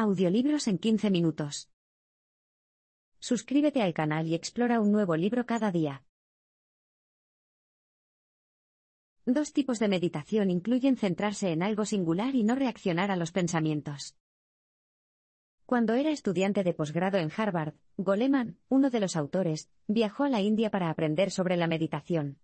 Audiolibros en 15 minutos. Suscríbete al canal y explora un nuevo libro cada día. Dos tipos de meditación incluyen centrarse en algo singular y no reaccionar a los pensamientos. Cuando era estudiante de posgrado en Harvard, Goleman, uno de los autores, viajó a la India para aprender sobre la meditación.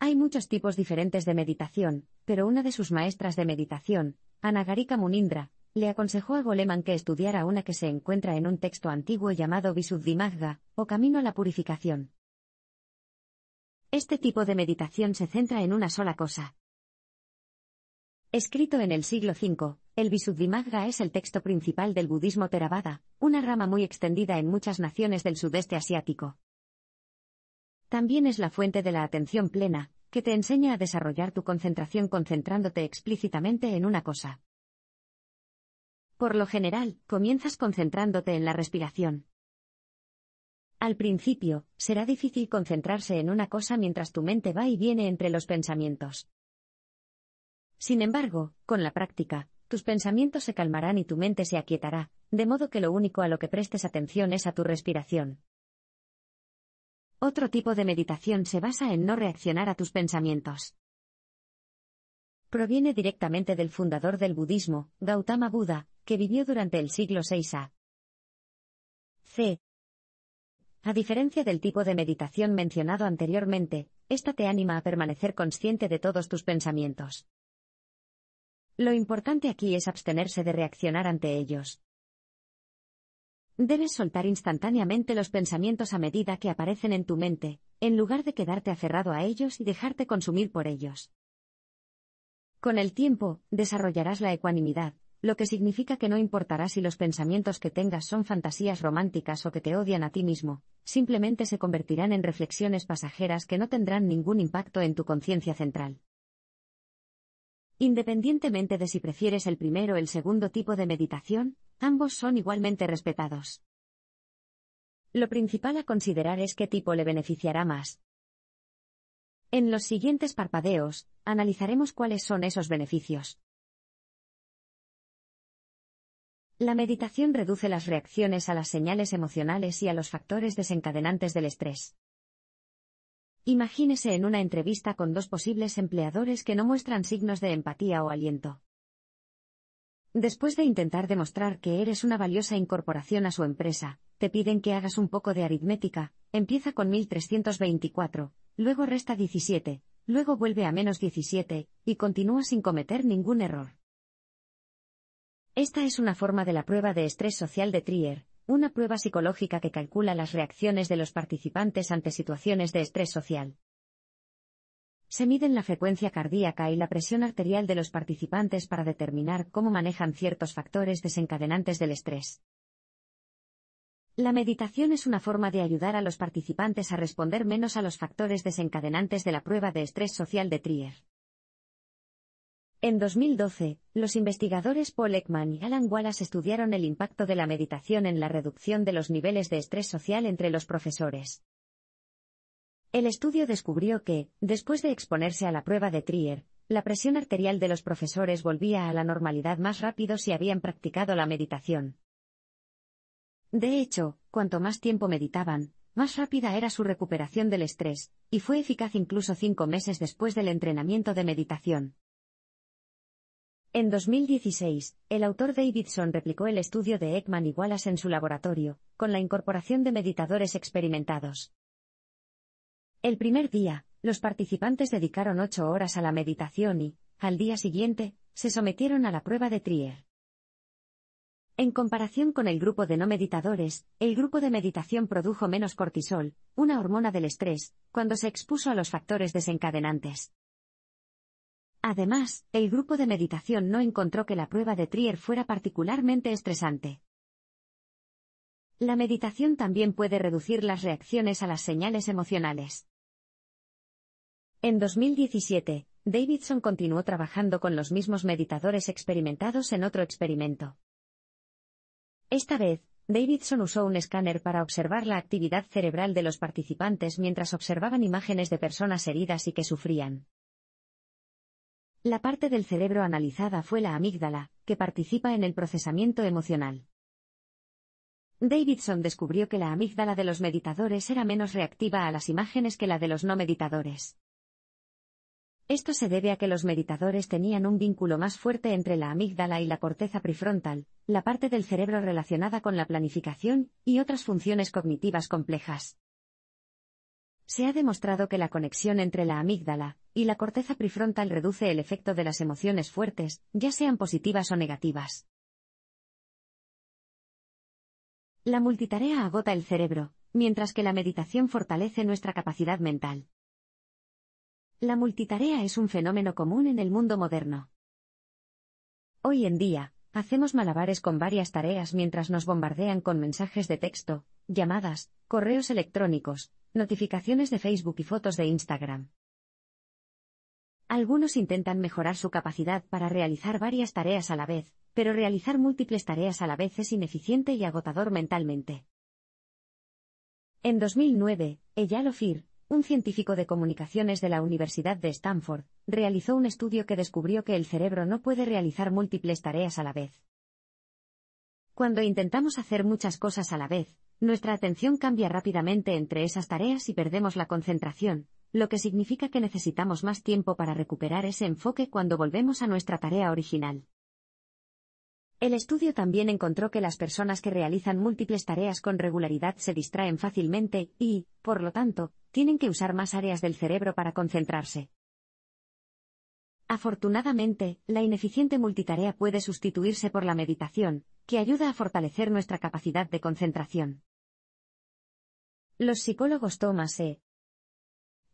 Hay muchos tipos diferentes de meditación, pero una de sus maestras de meditación, Anagarika Munindra, le aconsejó a Goleman que estudiara una que se encuentra en un texto antiguo llamado Visuddhimagga, o Camino a la Purificación. Este tipo de meditación se centra en una sola cosa. Escrito en el siglo V, el Visuddhimagga es el texto principal del budismo Theravada, una rama muy extendida en muchas naciones del sudeste asiático. También es la fuente de la atención plena, que te enseña a desarrollar tu concentración concentrándote explícitamente en una cosa. Por lo general, comienzas concentrándote en la respiración. Al principio, será difícil concentrarse en una cosa mientras tu mente va y viene entre los pensamientos. Sin embargo, con la práctica, tus pensamientos se calmarán y tu mente se aquietará, de modo que lo único a lo que prestes atención es a tu respiración. Otro tipo de meditación se basa en no reaccionar a tus pensamientos. Proviene directamente del fundador del budismo, Gautama Buda, que vivió durante el siglo VI a.C. A diferencia del tipo de meditación mencionado anteriormente, esta te anima a permanecer consciente de todos tus pensamientos. Lo importante aquí es abstenerse de reaccionar ante ellos. Debes soltar instantáneamente los pensamientos a medida que aparecen en tu mente, en lugar de quedarte aferrado a ellos y dejarte consumir por ellos. Con el tiempo, desarrollarás la ecuanimidad, lo que significa que no importará si los pensamientos que tengas son fantasías románticas o que te odian a ti mismo, simplemente se convertirán en reflexiones pasajeras que no tendrán ningún impacto en tu conciencia central. Independientemente de si prefieres el primero o el segundo tipo de meditación, ambos son igualmente respetados. Lo principal a considerar es qué tipo le beneficiará más. En los siguientes parpadeos, analizaremos cuáles son esos beneficios. La meditación reduce las reacciones a las señales emocionales y a los factores desencadenantes del estrés. Imagínese en una entrevista con dos posibles empleadores que no muestran signos de empatía o aliento. Después de intentar demostrar que eres una valiosa incorporación a su empresa, te piden que hagas un poco de aritmética, empieza con 1324, luego resta 17. Luego vuelve a menos 17, y continúa sin cometer ningún error. Esta es una forma de la prueba de estrés social de Trier, una prueba psicológica que calcula las reacciones de los participantes ante situaciones de estrés social. Se miden la frecuencia cardíaca y la presión arterial de los participantes para determinar cómo manejan ciertos factores desencadenantes del estrés. La meditación es una forma de ayudar a los participantes a responder menos a los factores desencadenantes de la prueba de estrés social de Trier. En 2012, los investigadores Paul Ekman y Alan Wallace estudiaron el impacto de la meditación en la reducción de los niveles de estrés social entre los profesores. El estudio descubrió que, después de exponerse a la prueba de Trier, la presión arterial de los profesores volvía a la normalidad más rápido si habían practicado la meditación. De hecho, cuanto más tiempo meditaban, más rápida era su recuperación del estrés, y fue eficaz incluso 5 meses después del entrenamiento de meditación. En 2016, el autor Davidson replicó el estudio de Ekman y Wallace en su laboratorio, con la incorporación de meditadores experimentados. El primer día, los participantes dedicaron 8 horas a la meditación y, al día siguiente, se sometieron a la prueba de Trier. En comparación con el grupo de no meditadores, el grupo de meditación produjo menos cortisol, una hormona del estrés, cuando se expuso a los factores desencadenantes. Además, el grupo de meditación no encontró que la prueba de Trier fuera particularmente estresante. La meditación también puede reducir las reacciones a las señales emocionales. En 2017, Davidson continuó trabajando con los mismos meditadores experimentados en otro experimento. Esta vez, Davidson usó un escáner para observar la actividad cerebral de los participantes mientras observaban imágenes de personas heridas y que sufrían. La parte del cerebro analizada fue la amígdala, que participa en el procesamiento emocional. Davidson descubrió que la amígdala de los meditadores era menos reactiva a las imágenes que la de los no meditadores. Esto se debe a que los meditadores tenían un vínculo más fuerte entre la amígdala y la corteza prefrontal, la parte del cerebro relacionada con la planificación y otras funciones cognitivas complejas. Se ha demostrado que la conexión entre la amígdala y la corteza prefrontal reduce el efecto de las emociones fuertes, ya sean positivas o negativas. La multitarea agota el cerebro, mientras que la meditación fortalece nuestra capacidad mental. La multitarea es un fenómeno común en el mundo moderno. Hoy en día, hacemos malabares con varias tareas mientras nos bombardean con mensajes de texto, llamadas, correos electrónicos, notificaciones de Facebook y fotos de Instagram. Algunos intentan mejorar su capacidad para realizar varias tareas a la vez, pero realizar múltiples tareas a la vez es ineficiente y agotador mentalmente. En 2009, Eyal Ophir, un científico de comunicaciones de la Universidad de Stanford, realizó un estudio que descubrió que el cerebro no puede realizar múltiples tareas a la vez. Cuando intentamos hacer muchas cosas a la vez, nuestra atención cambia rápidamente entre esas tareas y perdemos la concentración, lo que significa que necesitamos más tiempo para recuperar ese enfoque cuando volvemos a nuestra tarea original. El estudio también encontró que las personas que realizan múltiples tareas con regularidad se distraen fácilmente y, por lo tanto, tienen que usar más áreas del cerebro para concentrarse. Afortunadamente, la ineficiente multitarea puede sustituirse por la meditación, que ayuda a fortalecer nuestra capacidad de concentración. Los psicólogos Thomas E.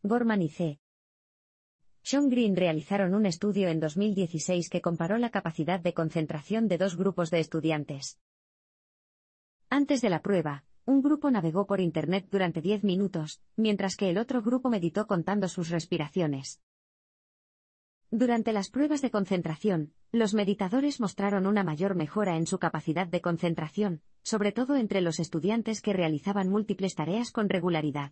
Gorman y C. Sean Green realizaron un estudio en 2016 que comparó la capacidad de concentración de dos grupos de estudiantes. Antes de la prueba, un grupo navegó por Internet durante 10 minutos, mientras que el otro grupo meditó contando sus respiraciones. Durante las pruebas de concentración, los meditadores mostraron una mayor mejora en su capacidad de concentración, sobre todo entre los estudiantes que realizaban múltiples tareas con regularidad.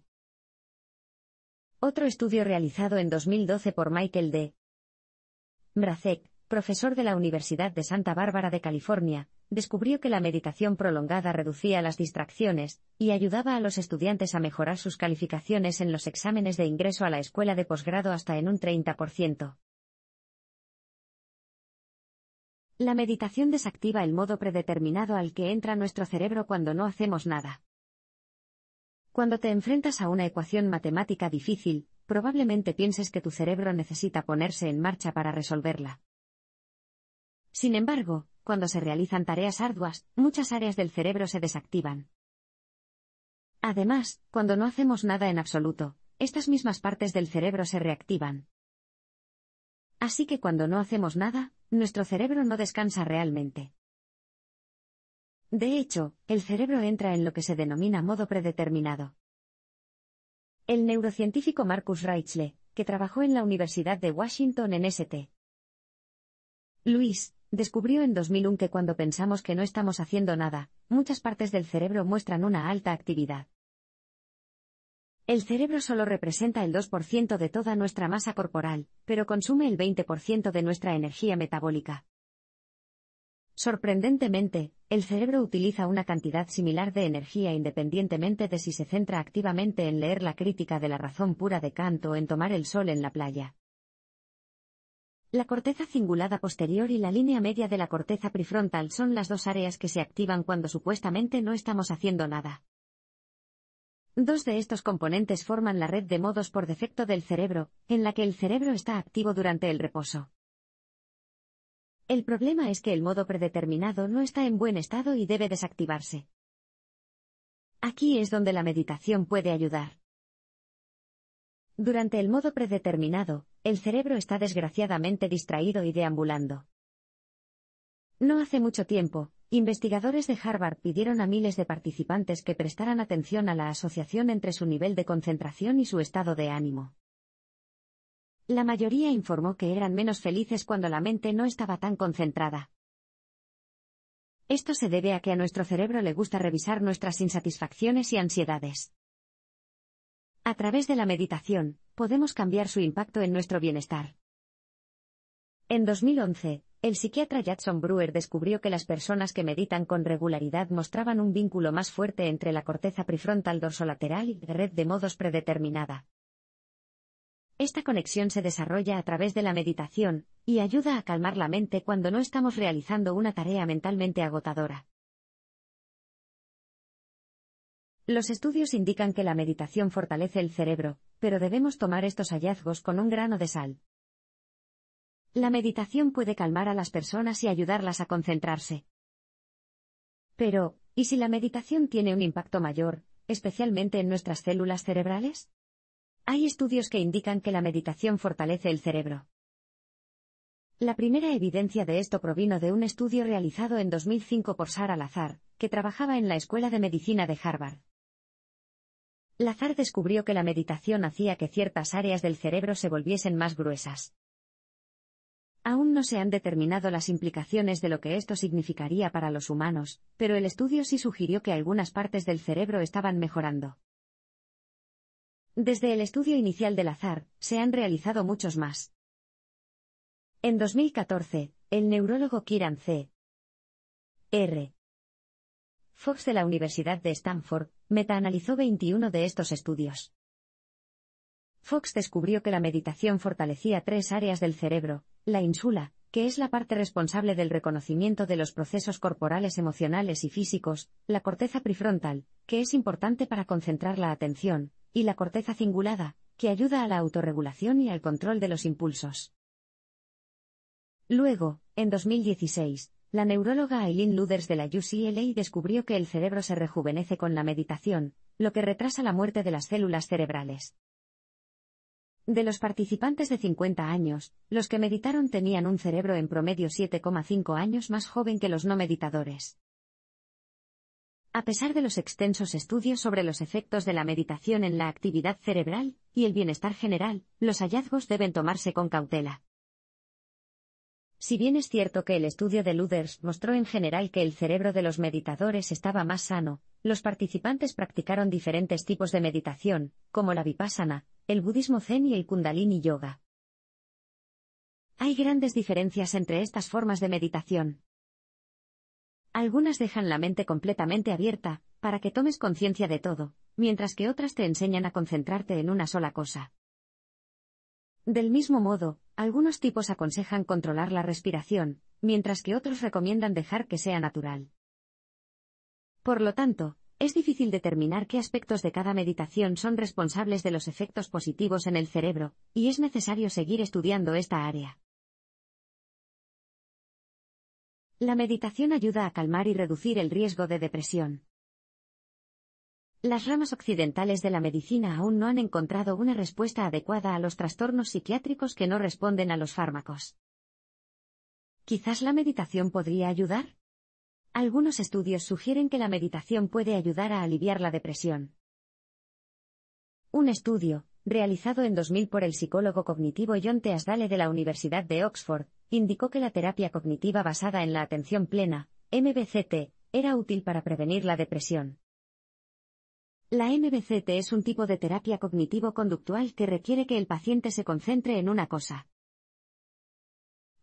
Otro estudio realizado en 2012 por Michael D. Bracek, profesor de la Universidad de Santa Bárbara de California, descubrió que la meditación prolongada reducía las distracciones y ayudaba a los estudiantes a mejorar sus calificaciones en los exámenes de ingreso a la escuela de posgrado hasta en un 30%. La meditación desactiva el modo predeterminado al que entra nuestro cerebro cuando no hacemos nada. Cuando te enfrentas a una ecuación matemática difícil, probablemente pienses que tu cerebro necesita ponerse en marcha para resolverla. Sin embargo, cuando se realizan tareas arduas, muchas áreas del cerebro se desactivan. Además, cuando no hacemos nada en absoluto, estas mismas partes del cerebro se reactivan. Así que cuando no hacemos nada, nuestro cerebro no descansa realmente. De hecho, el cerebro entra en lo que se denomina modo predeterminado. El neurocientífico Marcus Raichle, que trabajó en la Universidad de Washington en St. Louis, descubrió en 2001 que cuando pensamos que no estamos haciendo nada, muchas partes del cerebro muestran una alta actividad. El cerebro solo representa el 2% de toda nuestra masa corporal, pero consume el 20% de nuestra energía metabólica. Sorprendentemente, el cerebro utiliza una cantidad similar de energía independientemente de si se centra activamente en leer la crítica de la razón pura de Kant o en tomar el sol en la playa. La corteza cingulada posterior y la línea media de la corteza prefrontal son las dos áreas que se activan cuando supuestamente no estamos haciendo nada. Dos de estos componentes forman la red de modos por defecto del cerebro, en la que el cerebro está activo durante el reposo. El problema es que el modo predeterminado no está en buen estado y debe desactivarse. Aquí es donde la meditación puede ayudar. Durante el modo predeterminado, el cerebro está desgraciadamente distraído y deambulando. No hace mucho tiempo, investigadores de Harvard pidieron a miles de participantes que prestaran atención a la asociación entre su nivel de concentración y su estado de ánimo. La mayoría informó que eran menos felices cuando la mente no estaba tan concentrada. Esto se debe a que a nuestro cerebro le gusta revisar nuestras insatisfacciones y ansiedades. A través de la meditación, podemos cambiar su impacto en nuestro bienestar. En 2011, el psiquiatra Jackson Brewer descubrió que las personas que meditan con regularidad mostraban un vínculo más fuerte entre la corteza prefrontal dorsolateral y la red de modos predeterminada. Esta conexión se desarrolla a través de la meditación, y ayuda a calmar la mente cuando no estamos realizando una tarea mentalmente agotadora. Los estudios indican que la meditación fortalece el cerebro, pero debemos tomar estos hallazgos con un grano de sal. La meditación puede calmar a las personas y ayudarlas a concentrarse. Pero, ¿y si la meditación tiene un impacto mayor, especialmente en nuestras células cerebrales? Hay estudios que indican que la meditación fortalece el cerebro. La primera evidencia de esto provino de un estudio realizado en 2005 por Sara Lazar, que trabajaba en la Escuela de Medicina de Harvard. Lazar descubrió que la meditación hacía que ciertas áreas del cerebro se volviesen más gruesas. Aún no se han determinado las implicaciones de lo que esto significaría para los humanos, pero el estudio sí sugirió que algunas partes del cerebro estaban mejorando. Desde el estudio inicial de Lazar, se han realizado muchos más. En 2014, el neurólogo Kiran C. R. Fox de la Universidad de Stanford, metaanalizó 21 de estos estudios. Fox descubrió que la meditación fortalecía tres áreas del cerebro: la ínsula, que es la parte responsable del reconocimiento de los procesos corporales, emocionales y físicos; la corteza prefrontal, que es importante para concentrar la atención; y la corteza cingulada, que ayuda a la autorregulación y al control de los impulsos. Luego, en 2016, la neuróloga Aileen Luders de la UCLA descubrió que el cerebro se rejuvenece con la meditación, lo que retrasa la muerte de las células cerebrales. De los participantes de 50 años, los que meditaron tenían un cerebro en promedio 7,5 años más joven que los no meditadores. A pesar de los extensos estudios sobre los efectos de la meditación en la actividad cerebral y el bienestar general, los hallazgos deben tomarse con cautela. Si bien es cierto que el estudio de Luders mostró en general que el cerebro de los meditadores estaba más sano, los participantes practicaron diferentes tipos de meditación, como la vipassana, el budismo zen y el kundalini yoga. Hay grandes diferencias entre estas formas de meditación. Algunas dejan la mente completamente abierta, para que tomes conciencia de todo, mientras que otras te enseñan a concentrarte en una sola cosa. Del mismo modo, algunos tipos aconsejan controlar la respiración, mientras que otros recomiendan dejar que sea natural. Por lo tanto, es difícil determinar qué aspectos de cada meditación son responsables de los efectos positivos en el cerebro, y es necesario seguir estudiando esta área. La meditación ayuda a calmar y reducir el riesgo de depresión. Las ramas occidentales de la medicina aún no han encontrado una respuesta adecuada a los trastornos psiquiátricos que no responden a los fármacos. ¿Quizás la meditación podría ayudar? Algunos estudios sugieren que la meditación puede ayudar a aliviar la depresión. Un estudio, realizado en 2000 por el psicólogo cognitivo John Teasdale de la Universidad de Oxford, indicó que la terapia cognitiva basada en la atención plena, MBCT, era útil para prevenir la depresión. La MBCT es un tipo de terapia cognitivo-conductual que requiere que el paciente se concentre en una cosa.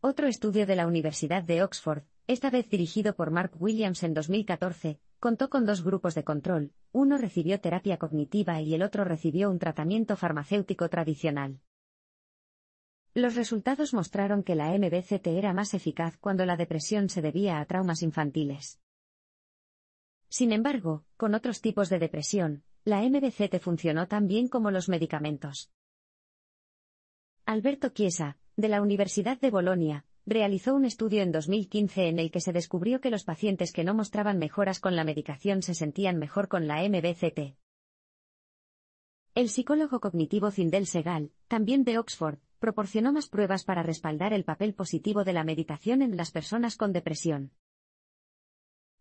Otro estudio de la Universidad de Oxford, esta vez dirigido por Mark Williams en 2014, contó con dos grupos de control: uno recibió terapia cognitiva y el otro recibió un tratamiento farmacéutico tradicional. Los resultados mostraron que la MBCT era más eficaz cuando la depresión se debía a traumas infantiles. Sin embargo, con otros tipos de depresión, la MBCT funcionó tan bien como los medicamentos. Alberto Chiesa, de la Universidad de Bolonia, realizó un estudio en 2015 en el que se descubrió que los pacientes que no mostraban mejoras con la medicación se sentían mejor con la MBCT. El psicólogo cognitivo Zindel Segal, también de Oxford, proporcionó más pruebas para respaldar el papel positivo de la meditación en las personas con depresión.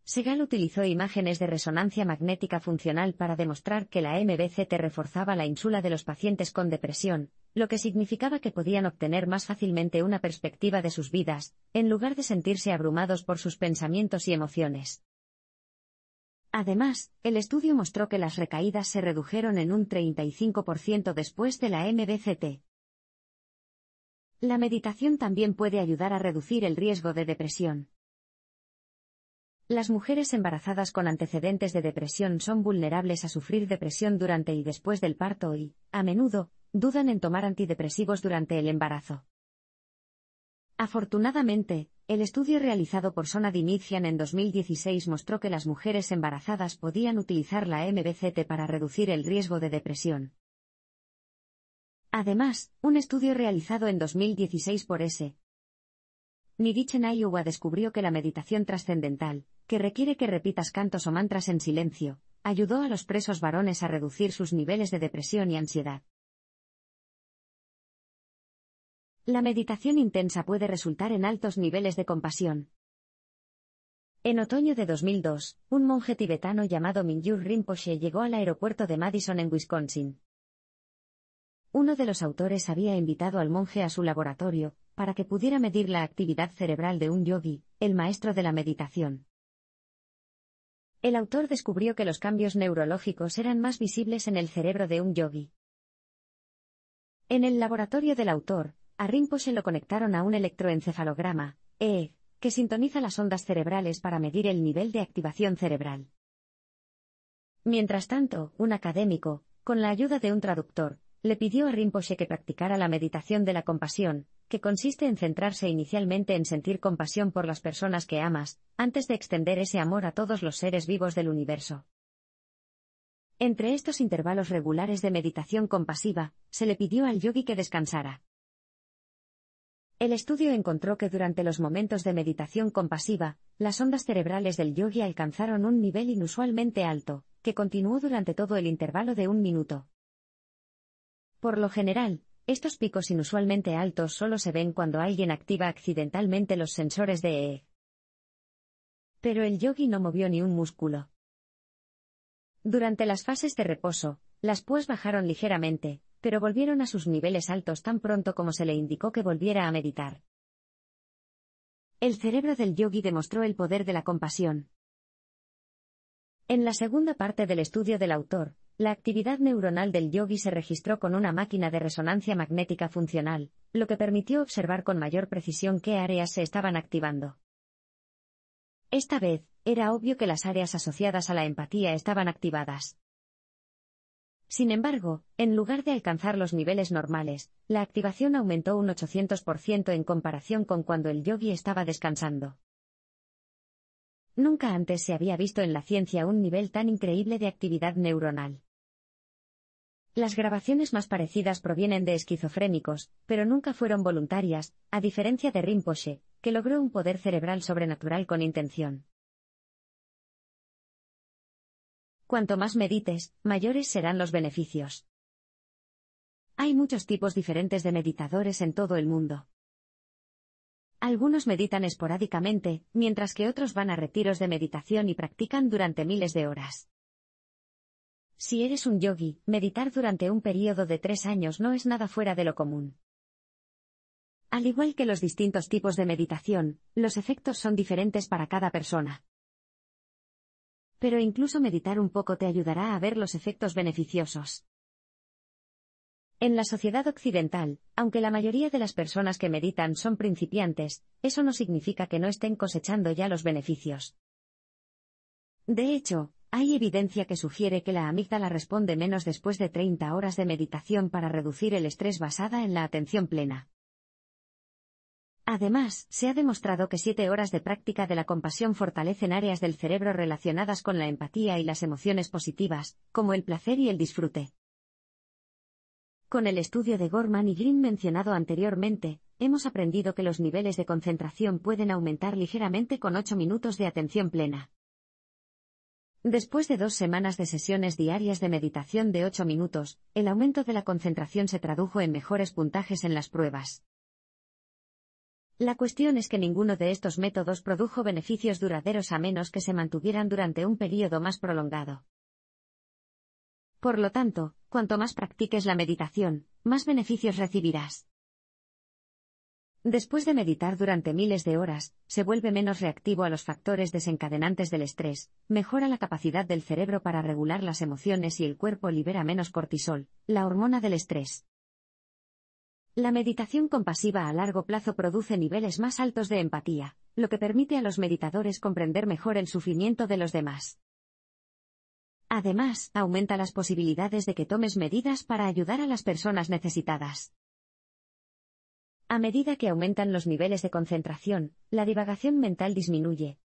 Segal utilizó imágenes de resonancia magnética funcional para demostrar que la MBCT reforzaba la ínsula de los pacientes con depresión, lo que significaba que podían obtener más fácilmente una perspectiva de sus vidas, en lugar de sentirse abrumados por sus pensamientos y emociones. Además, el estudio mostró que las recaídas se redujeron en un 35% después de la MBCT. La meditación también puede ayudar a reducir el riesgo de depresión. Las mujeres embarazadas con antecedentes de depresión son vulnerables a sufrir depresión durante y después del parto y, a menudo, dudan en tomar antidepresivos durante el embarazo. Afortunadamente, el estudio realizado por Sona Dimitian en 2016 mostró que las mujeres embarazadas podían utilizar la MBCT para reducir el riesgo de depresión. Además, un estudio realizado en 2016 por S. Nidich en Ayuwa descubrió que la meditación trascendental, que requiere que repitas cantos o mantras en silencio, ayudó a los presos varones a reducir sus niveles de depresión y ansiedad. La meditación intensa puede resultar en altos niveles de compasión. En otoño de 2002, un monje tibetano llamado Mingyur Rinpoche llegó al aeropuerto de Madison en Wisconsin. Uno de los autores había invitado al monje a su laboratorio, para que pudiera medir la actividad cerebral de un yogi, el maestro de la meditación. El autor descubrió que los cambios neurológicos eran más visibles en el cerebro de un yogi. En el laboratorio del autor, a Rinpoche lo conectaron a un electroencefalograma, EEG, que sintoniza las ondas cerebrales para medir el nivel de activación cerebral. Mientras tanto, un académico, con la ayuda de un traductor, le pidió a Rinpoche que practicara la meditación de la compasión, que consiste en centrarse inicialmente en sentir compasión por las personas que amas, antes de extender ese amor a todos los seres vivos del universo. Entre estos intervalos regulares de meditación compasiva, se le pidió al yogui que descansara. El estudio encontró que durante los momentos de meditación compasiva, las ondas cerebrales del yogui alcanzaron un nivel inusualmente alto, que continuó durante todo el intervalo de un minuto. Por lo general, estos picos inusualmente altos solo se ven cuando alguien activa accidentalmente los sensores de EEG. Pero el yogui no movió ni un músculo. Durante las fases de reposo, las púas bajaron ligeramente, pero volvieron a sus niveles altos tan pronto como se le indicó que volviera a meditar. El cerebro del yogui demostró el poder de la compasión. En la segunda parte del estudio del autor, la actividad neuronal del yogui se registró con una máquina de resonancia magnética funcional, lo que permitió observar con mayor precisión qué áreas se estaban activando. Esta vez, era obvio que las áreas asociadas a la empatía estaban activadas. Sin embargo, en lugar de alcanzar los niveles normales, la activación aumentó un 800% en comparación con cuando el yogui estaba descansando. Nunca antes se había visto en la ciencia un nivel tan increíble de actividad neuronal. Las grabaciones más parecidas provienen de esquizofrénicos, pero nunca fueron voluntarias, a diferencia de Rinpoche, que logró un poder cerebral sobrenatural con intención. Cuanto más medites, mayores serán los beneficios. Hay muchos tipos diferentes de meditadores en todo el mundo. Algunos meditan esporádicamente, mientras que otros van a retiros de meditación y practican durante miles de horas. Si eres un yogui, meditar durante un período de 3 años no es nada fuera de lo común. Al igual que los distintos tipos de meditación, los efectos son diferentes para cada persona. Pero incluso meditar un poco te ayudará a ver los efectos beneficiosos. En la sociedad occidental, aunque la mayoría de las personas que meditan son principiantes, eso no significa que no estén cosechando ya los beneficios. De hecho, hay evidencia que sugiere que la amígdala responde menos después de 30 horas de meditación para reducir el estrés basada en la atención plena. Además, se ha demostrado que 7 horas de práctica de la compasión fortalecen áreas del cerebro relacionadas con la empatía y las emociones positivas, como el placer y el disfrute. Con el estudio de Gorman y Green mencionado anteriormente, hemos aprendido que los niveles de concentración pueden aumentar ligeramente con 8 minutos de atención plena. Después de 2 semanas de sesiones diarias de meditación de 8 minutos, el aumento de la concentración se tradujo en mejores puntajes en las pruebas. La cuestión es que ninguno de estos métodos produjo beneficios duraderos a menos que se mantuvieran durante un periodo más prolongado. Por lo tanto, cuanto más practiques la meditación, más beneficios recibirás. Después de meditar durante miles de horas, se vuelve menos reactivo a los factores desencadenantes del estrés, mejora la capacidad del cerebro para regular las emociones y el cuerpo libera menos cortisol, la hormona del estrés. La meditación compasiva a largo plazo produce niveles más altos de empatía, lo que permite a los meditadores comprender mejor el sufrimiento de los demás. Además, aumenta las posibilidades de que tomes medidas para ayudar a las personas necesitadas. A medida que aumentan los niveles de concentración, la divagación mental disminuye.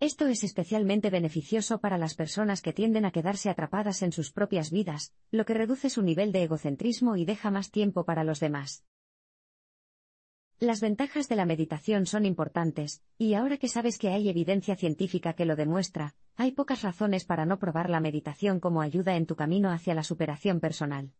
Esto es especialmente beneficioso para las personas que tienden a quedarse atrapadas en sus propias vidas, lo que reduce su nivel de egocentrismo y deja más tiempo para los demás. Las ventajas de la meditación son importantes, y ahora que sabes que hay evidencia científica que lo demuestra, hay pocas razones para no probar la meditación como ayuda en tu camino hacia la superación personal.